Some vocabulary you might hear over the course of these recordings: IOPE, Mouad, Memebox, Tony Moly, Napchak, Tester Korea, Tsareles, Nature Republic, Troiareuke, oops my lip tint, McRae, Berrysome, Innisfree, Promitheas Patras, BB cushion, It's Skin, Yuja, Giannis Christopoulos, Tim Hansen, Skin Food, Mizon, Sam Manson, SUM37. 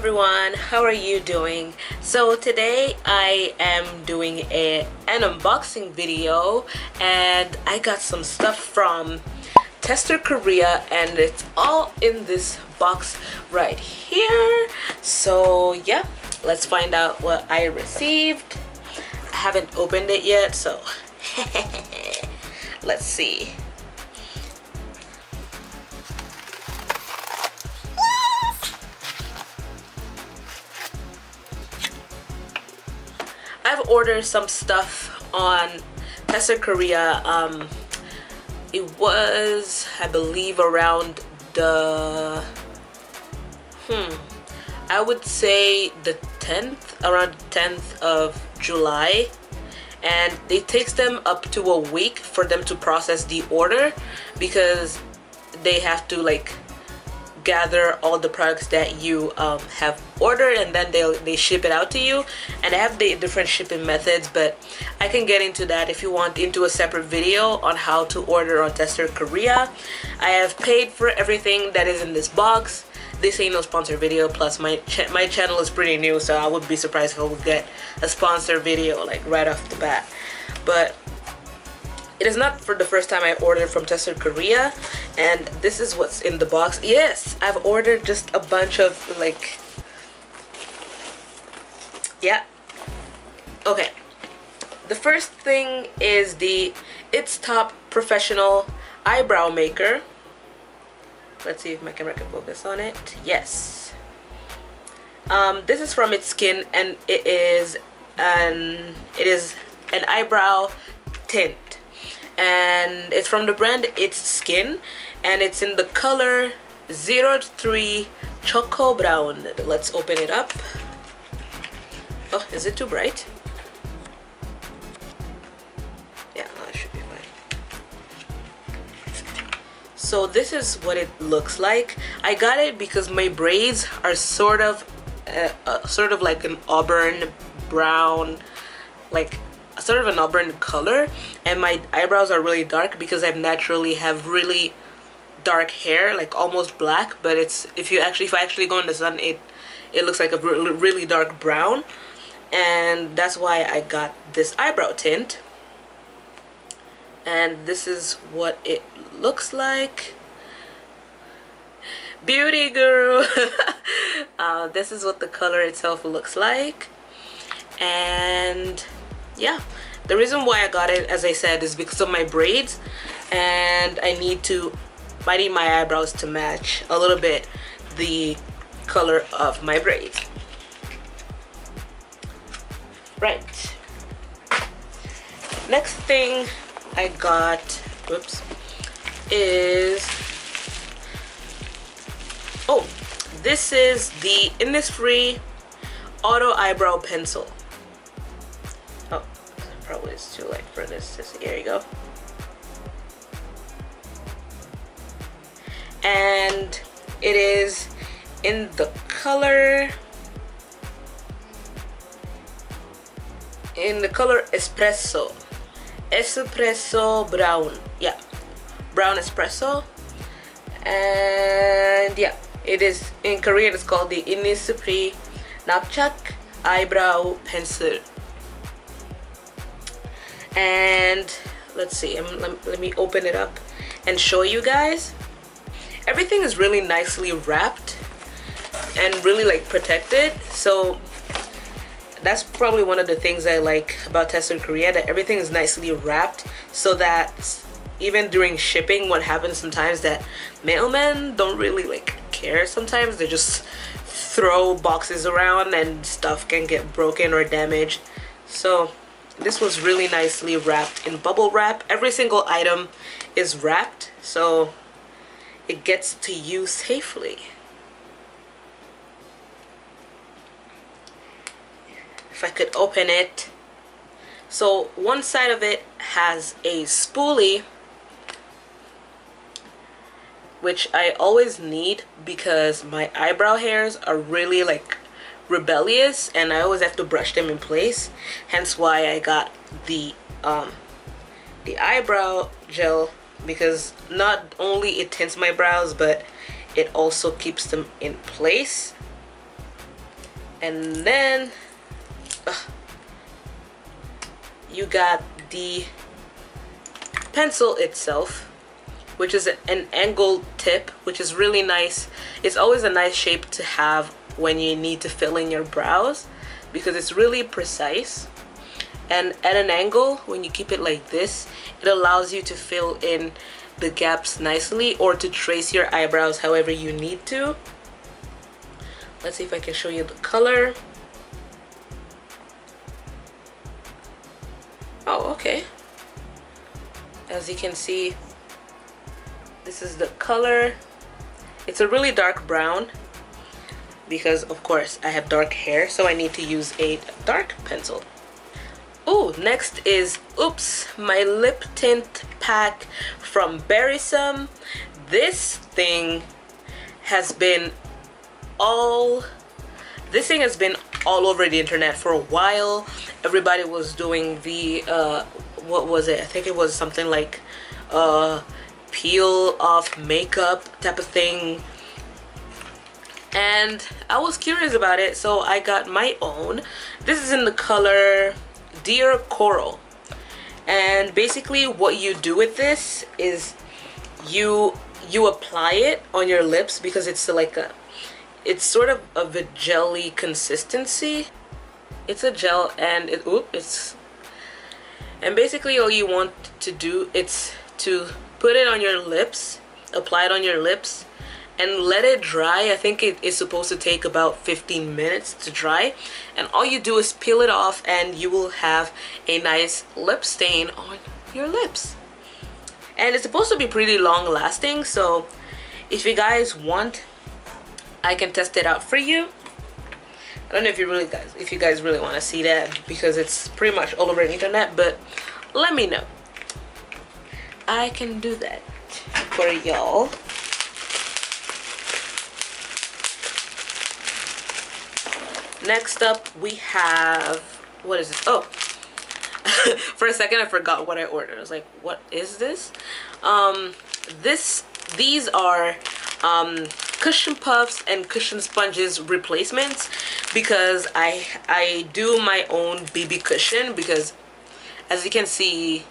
everyone, how are you doing? So today I am doing an unboxing video, and I got some stuff from Tester Korea, and it's all in this box right here. So yeah, let's find out what I received. I haven't opened it yet, so let's see. I've ordered some stuff on Tester Korea. It was, I believe, around the I would say the 10th, around the 10th of July, and it takes them up to a week for them to process the order because they have to like gather all the products that you have ordered, and then they ship it out to you. And I have the different shipping methods, but I can get into that if you want, into a separate video on how to order on Tester Korea. I have paid for everything that is in this box. This ain't no sponsor video, plus my channel is pretty new, so I would be surprised if I would get a sponsor video like right off the bat. But it is not for the first time I ordered from Tester Korea, and this is what's in the box. Yes, I've ordered just a bunch of like, yeah. Okay, the first thing is the It's Top Professional Eyebrow Maker. Let's see if my camera can focus on it. Yes. This is from It's Skin, and it is an eyebrow tint. And it's from the brand It's Skin, and it's in the color 03 Choco Brown. Let's open it up. Oh, is it too bright? Yeah, no, it should be fine. So this is what it looks like. I got it because my braids are sort of like an auburn brown, like sort of an auburn color, and my eyebrows are really dark because I naturally have really dark hair, like almost black, but it's if I actually go in the sun, it looks like a really dark brown, and that's why I got this eyebrow tint. And this is what it looks like. Beauty guru. This is what the color itself looks like. And yeah, the reason why I got it, as I said, is because of my braids, and I need my eyebrows to match a little bit the color of my braids. Right. Next thing I got, whoops, is, oh, this is the Innisfree Auto Eyebrow Pencil. Probably it's too light for this to see. Here you go. And it is in the color espresso. Espresso brown. Yeah. Brown espresso. And yeah, it is, in Korean it's called the Innisfree Napchak Eyebrow Pencil. And let's see, let me open it up and show you guys. Everything is really nicely wrapped and really like protected, so that's probably one of the things I like about Tester Korea, that everything is nicely wrapped, so that even during shipping, what happens sometimes that mailmen don't really like care. Sometimes they just throw boxes around and stuff can get broken or damaged. So this was really nicely wrapped in bubble wrap. Every single item is wrapped, so it gets to you safely. If I could open it. So one side of it has a spoolie, which I always need because my eyebrow hairs are really like rebellious, and I always have to brush them in place, hence why I got the eyebrow gel, because not only it tints my brows, but it also keeps them in place. And then you got the pencil itself, which is an angled tip, which is really nice. It's always a nice shape to have when you need to fill in your brows, because it's really precise. And at an angle, when you keep it like this, it allows you to fill in the gaps nicely, or to trace your eyebrows however you need to. Let's see if I can show you the color. Oh, okay. As you can see, this is the color. It's a really dark brown, because of course I have dark hair, so I need to use a dark pencil. Oh, next is Oops, my lip tint pack from Berrysome. This thing has been all over the internet for a while. Everybody was doing the what was it? I think it was something like peel off makeup type of thing, and I was curious about it, so I got my own. This is in the color Dear Coral, and basically what you do with this is you apply it on your lips, because it's like a, it's sort of of a jelly consistency. It's a gel, and basically all you want to do is to put it on your lips, apply it on your lips, and let it dry. I think it is supposed to take about 15 minutes to dry, and all you do is peel it off, and you will have a nice lip stain on your lips. And it's supposed to be pretty long lasting, so if you guys want, I can test it out for you. I don't know if you guys really want to see that, because it's pretty much all over the internet, but let me know. I can do that for y'all. Next up, we have, what is this? Oh, for a second I forgot what I ordered. I was like, what is this? These are cushion puffs and cushion sponges replacements, because I do my own BB cushion, because as you can see,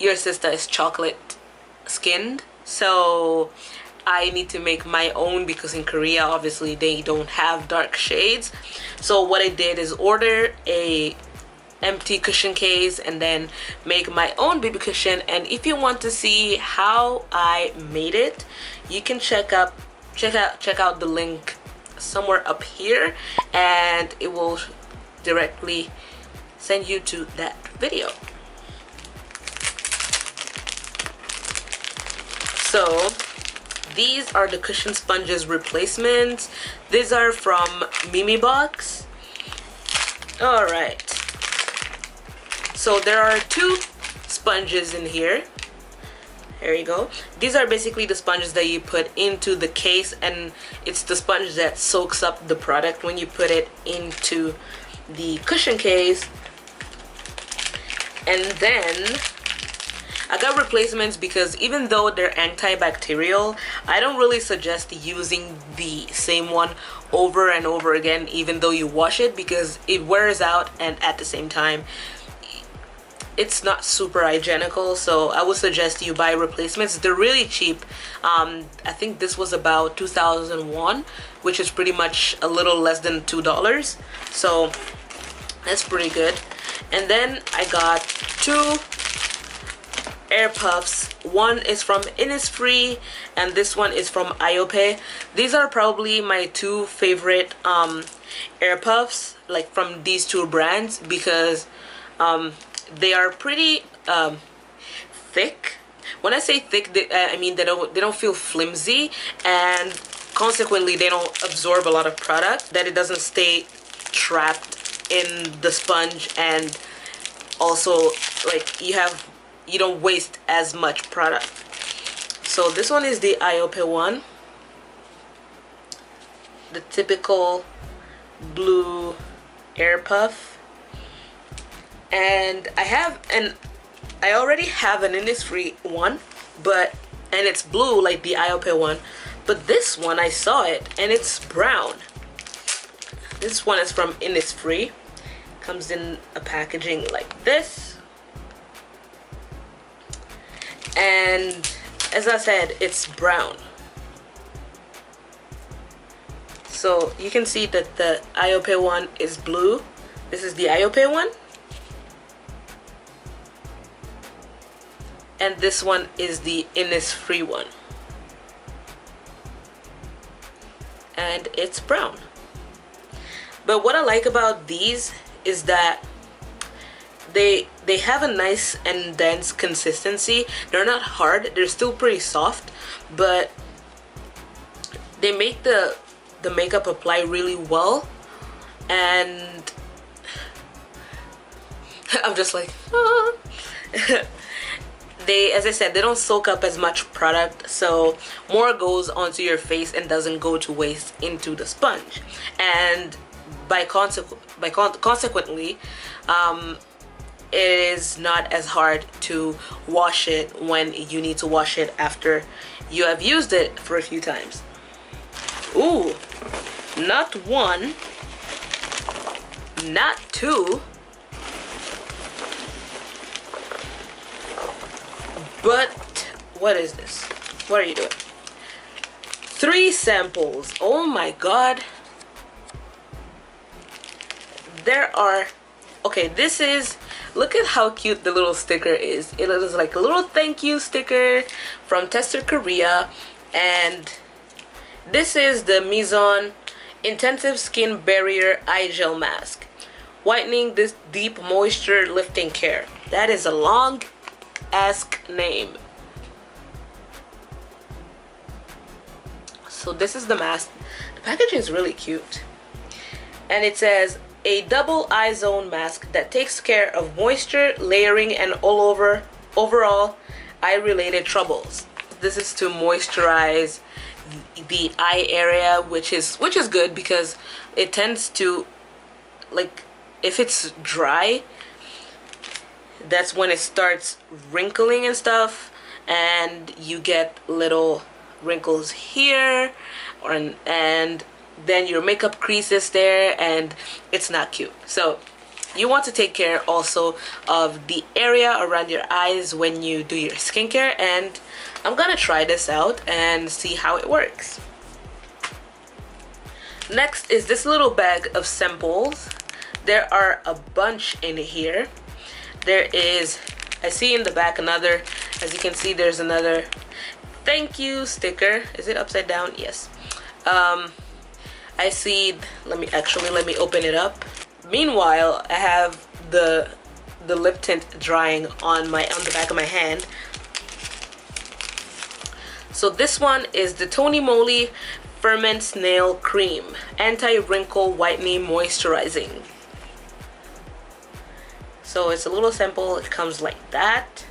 your sister is chocolate skinned, so I need to make my own, because in Korea obviously they don't have dark shades. So what I did is order a empty cushion case and then make my own BB cushion. And if you want to see how I made it, you can check out the link somewhere up here, and it will directly send you to that video. So these are the cushion sponges replacements. These are from Memebox. Alright, so there are two sponges in here. There you go. These are basically the sponges that you put into the case, and it's the sponge that soaks up the product when you put it into the cushion case. And then I got replacements, because even though they're antibacterial, I don't really suggest using the same one over and over again, even though you wash it, because it wears out, and at the same time it's not super hygienical. So I would suggest you buy replacements. They're really cheap. I think this was about 2,000 won, which is pretty much a little less than $2, so that's pretty good. And then I got two air puffs. One is from Innisfree and this one is from IOPE. These are probably my two favorite air puffs, like from these two brands, because they are pretty thick. When I say thick, I mean they don't feel flimsy, and consequently they don't absorb a lot of product, that it doesn't stay trapped in the sponge, and also like you don't waste as much product. So this one is the IOPE one, the typical blue air puff. And I already have an Innisfree one, and it's blue like the IOPE one, but this one I saw it and it's brown. This one is from Innisfree. Comes in a packaging like this. And as I said, it's brown. So you can see that the IOPE one is blue. This is the IOPE one. And this one is the Innisfree one. And it's brown. But what I like about these is that they have a nice and dense consistency. They're not hard, they're still pretty soft, but they make the makeup apply really well. And I'm just like, ah. They, as I said, they don't soak up as much product, so more goes onto your face and doesn't go to waste into the sponge. And consequently, it is not as hard to wash it when you need to wash it after you have used it for a few times. Ooh, not one, not two, but what is this? What are you doing? 3 samples. Oh my god. There are, okay, this is, look at how cute the little sticker is. It is like a little thank you sticker from Tester Korea. And this is the Mizon Intensive Skin Barrier Eye Gel Mask. Whitening this deep moisture lifting care. That is a long ask name. So this is the mask. The packaging is really cute. And it says, a double eye zone mask that takes care of moisture, layering, and overall eye-related troubles. This is to moisturize the eye area, which is good because it tends to, like, if it's dry, that's when it starts wrinkling and stuff, and you get little wrinkles here, and then your makeup creases there, and it's not cute. So you want to take care also of the area around your eyes when you do your skincare, and I'm gonna try this out and see how it works. Next is this little bag of samples. There are a bunch in here. There is, I see in the back another, as you can see there's another thank you sticker. Is it upside down? Yes. I see, let me open it up. Meanwhile, I have the lip tint drying on the back of my hand. So this one is the Tony Moly Ferment Snail Cream, Anti-Wrinkle Whitening Moisturizing. So it's a little sample, it comes like that.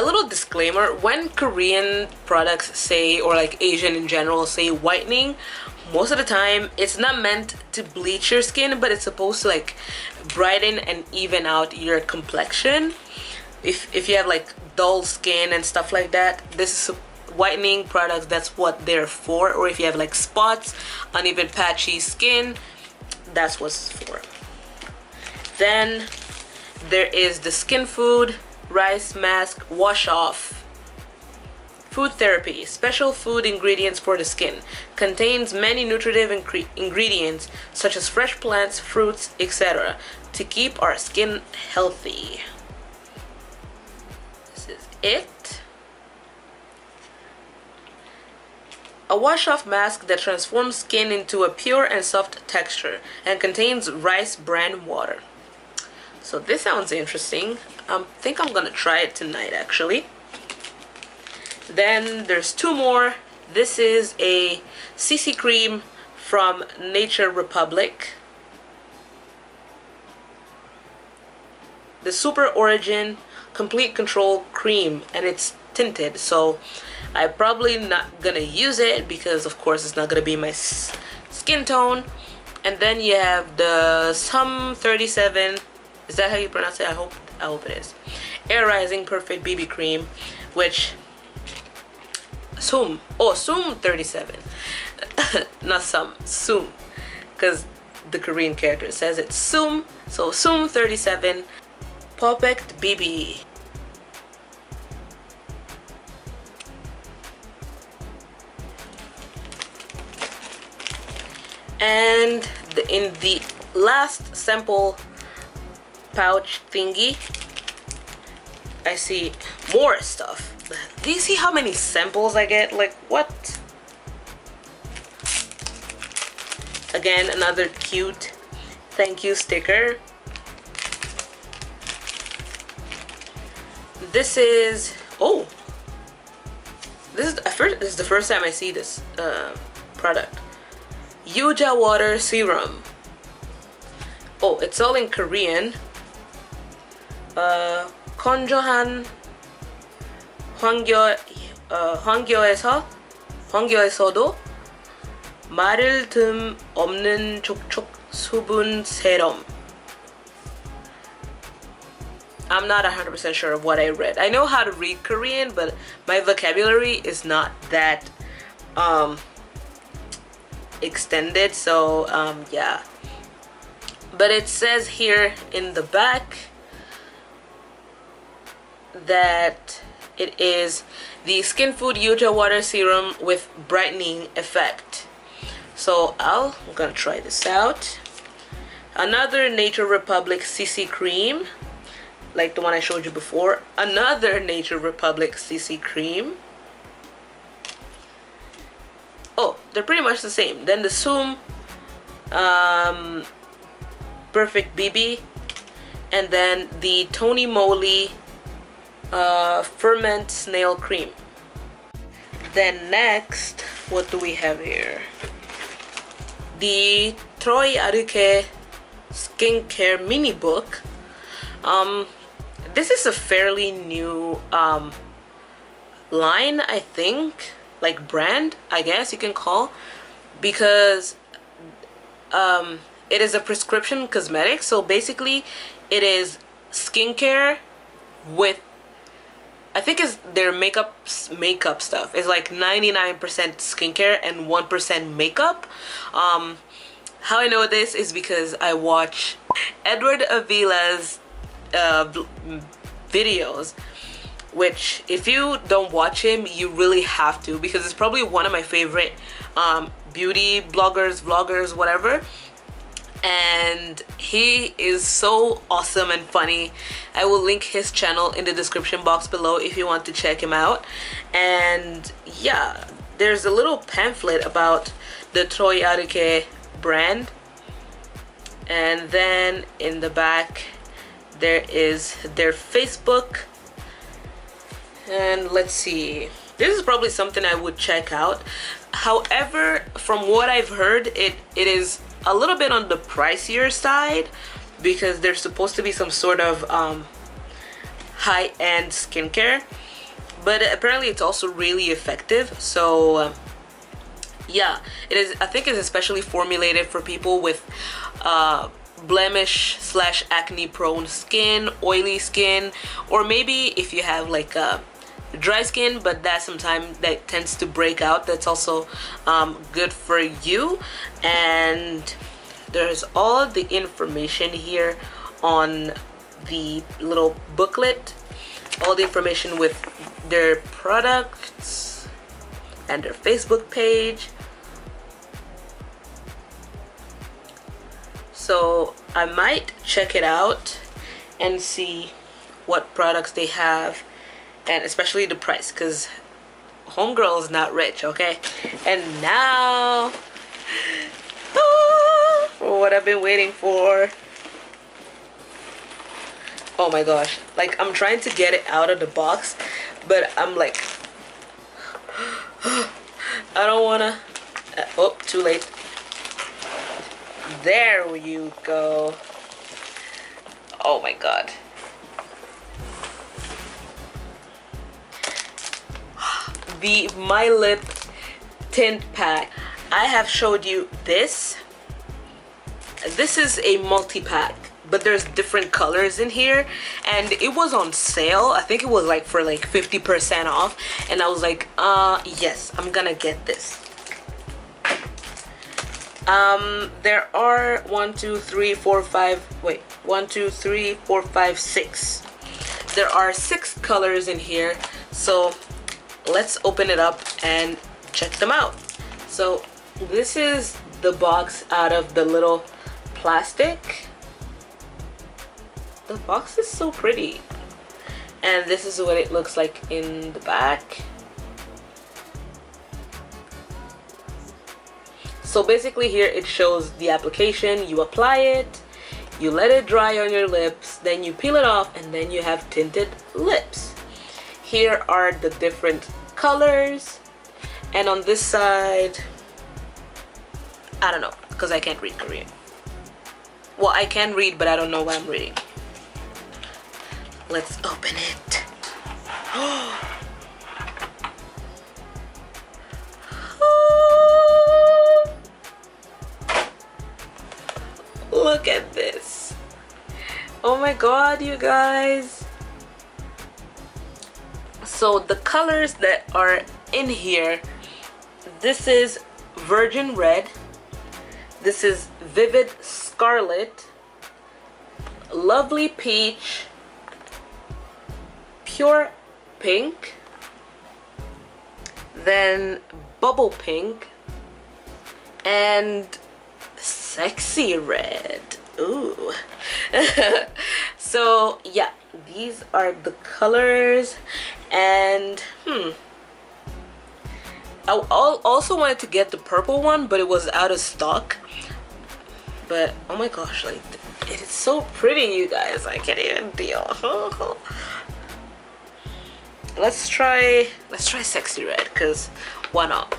A little disclaimer, when Korean products say, or like Asian in general say whitening, most of the time it's not meant to bleach your skin, but it's supposed to like brighten and even out your complexion. If you have like dull skin and stuff like that, this is whitening products, that's what they're for. Or if you have like spots, uneven patchy skin, that's what's for. Then there is the Skin Food Rice Mask Wash Off. Food therapy, special food ingredients for the skin. Contains many nutritive ingredients such as fresh plants, fruits, etc. to keep our skin healthy. This is it. A wash-off mask that transforms skin into a pure and soft texture and contains rice bran water. So this sounds interesting. I think I'm gonna try it tonight actually. Then there's 2 more. This is a CC cream from Nature Republic. The Super Origin Complete Control Cream, and it's tinted, so I'm probably not gonna use it because of course it's not gonna be my skin tone. And then you have the SUM37. Is that how you pronounce it? I hope it is. Air Rising Perfect BB Cream, which SUM37. not some, SUM, because the Korean character says it's SUM. So SUM37 Perfect BB. And in the last sample pouch thingy, I see more stuff. Do you see how many samples I get? Like, what? Again, another cute thank you sticker. This is, oh, this is the first time I see this product. Yuja Water Serum. Oh, it's all in Korean. 건조한 환경에서도 마를 틈 없는 촉촉 수분 세럼. I'm not 100% sure of what I read. I know how to read Korean, but my vocabulary is not that extended, so yeah. But it says here in the back that it is the Skin Food Yuja Water Serum with brightening effect. So I'm gonna try this out. Another Nature Republic CC cream, like the one I showed you before. Another Nature Republic CC cream. Oh, they're pretty much the same. Then the SUM Perfect BB, and then the Tony Moly Ferment Snail Cream. Then next, what do we have here? The Troiareuke Skincare Mini Book. This is a fairly new line, I think, like brand, I guess you can call, because it is a prescription cosmetic. So basically it is skincare with, I think it's their makeup stuff. It's like 99% skincare and 1% makeup. How I know this is because I watch Edward Avila's videos, which if you don't watch him, you really have to, because it's probably one of my favorite beauty bloggers, vloggers, whatever, and he is so awesome and funny. I will link his channel in the description box below if you want to check him out. And yeah, there's a little pamphlet about the Troiareuke brand, and then in the back there is their Facebook. And let's see, this is probably something I would check out. However, from what I've heard, it is a little bit on the pricier side, because there's supposed to be some sort of high-end skincare, but apparently it's also really effective. So yeah, it is. I think it's especially formulated for people with blemish / acne prone skin, oily skin, or maybe if you have like a dry skin, but that sometimes that tends to break out, that's also good for you. And there's all the information here on the little booklet, all the information with their products and their Facebook page. So I might check it out and see what products they have, and especially the price, because homegirl is not rich, okay? And now, for what I've been waiting for. Oh my gosh, like I'm trying to get it out of the box, but I'm like, I don't wanna, oh, too late. There you go. Oh my god. The My Lip Tint Pack. I have showed you this. This is a multi-pack, but there's different colors in here, and it was on sale. I think it was like for like 50% off, and I was like, yes, I'm gonna get this. There are 1, 2, 3, 4, 5, 6. There are 6 colors in here, so let's open it up and check them out. So this is the box out of the little plastic. The box is so pretty, and this is what it looks like in the back. So basically here it shows the application. You apply it, you let it dry on your lips, then you peel it off, and then you have tinted lips. Here are the different colors, and on this side, I don't know, because I can't read Korean. Well, I can read, but I don't know what I'm reading. Let's open it. Look at this. Oh my god, you guys. So the colors that are in here, this is Virgin Red, this is Vivid Scarlet, Lovely Peach, Pure Pink, then Bubble Pink, and Sexy Red. Ooh. So yeah, these are the colors, and I also wanted to get the purple one, but it was out of stock. But oh my gosh, like, it is so pretty, you guys. I can't even deal. Let's try Sexy Red, cause why not?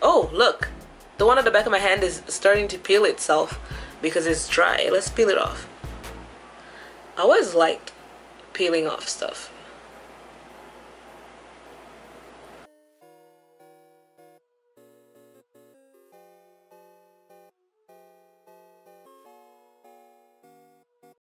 Oh look, the one at the back of my hand is starting to peel itself because it's dry. Let's peel it off. I always liked peeling off stuff.